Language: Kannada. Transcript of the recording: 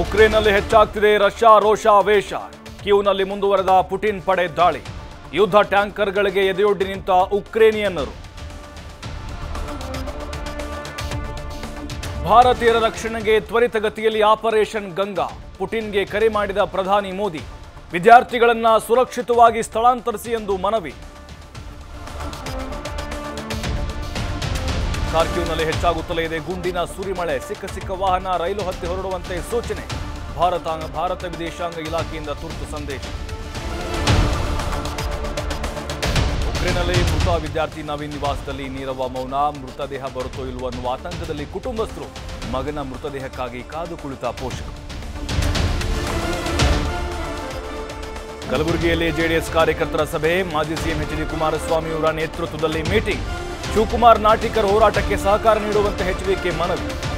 ಉಕ್ರೇನ್ನಲ್ಲಿ ಹೆಚ್ಚಾಗ್ತಿದೆ ರಷ್ಯಾ ರೋಷಾವೇಶ. ಕೀವ್ನಲ್ಲಿ ಮುಂದುವರೆದ ಪುಟಿನ್ ಪಡೆ ದಾಳಿ. ಯುದ್ಧ ಟ್ಯಾಂಕರ್ಗಳಿಗೆ ಎದೆಯೊಡ್ಡಿ ನಿಂತ ಉಕ್ರೇನಿಯನ್ನರು. ಭಾರತೀಯರ ರಕ್ಷಣೆಗೆ ತ್ವರಿತಗತಿಯಲ್ಲಿ ಆಪರೇಷನ್ ಗಂಗಾ. ಪುಟಿನ್ಗೆ ಕರೆ ಮಾಡಿದ ಪ್ರಧಾನಿ ಮೋದಿ. ವಿದ್ಯಾರ್ಥಿಗಳನ್ನು ಸುರಕ್ಷಿತವಾಗಿ ಸ್ಥಳಾಂತರಿಸಿ ಎಂದು ಮನವಿ. ಖಾರ್ಕಿವ್ನಲ್ಲಿ ಹೆಚ್ಚಾಗುತ್ತಲೇ ಇದೆ ಗುಂಡಿನ ಸುರಿಮಳೆ. ಸಿಕ್ಕ ಸಿಕ್ಕ ವಾಹನ ರೈಲು ಹತ್ತಿ ಹೊರಡುವಂತೆ ಸೂಚನೆ. ಭಾರತ ವಿದೇಶಾಂಗ ಇಲಾಖೆಯಿಂದ ತುರ್ತು ಸಂದೇಶ. ಉಕ್ರೇನ್ನಲ್ಲಿ ಮೃತ ವಿದ್ಯಾರ್ಥಿ ನವೀನ್ ನಿವಾಸದಲ್ಲಿ ನೀರವ ಮೌನ. ಮೃತದೇಹ ಬರುತ್ತೋ ಇಲ್ಲವೋ ಅನ್ನುವ ಆತಂಕದಲ್ಲಿ ಕುಟುಂಬಸ್ಥರು. ಮಗನ ಮೃತದೇಹಕ್ಕಾಗಿ ಕಾದು ಕುಳಿತ ಪೋಷಕರು. ಕಲಬುರಗಿಯಲ್ಲಿ ಜೆಡಿಎಸ್ ಕಾರ್ಯಕರ್ತರ ಸಭೆ. ಮಾಜಿ ಸಿಎಂ ಎಚ್ ಡಿ ಕುಮಾರಸ್ವಾಮಿ ಅವರ ನೇತೃತ್ವದಲ್ಲಿ ಮೀಟಿಂಗ್. ಶಿವಕುಮಾರ್ ನಾಟಿಕರ್ ಹೋರಾಟಕ್ಕೆ ಸಹಕಾರ ನೀಡುವಂತೆ ಎಚ್‌ಡಿಕೆ ಮನವಿ.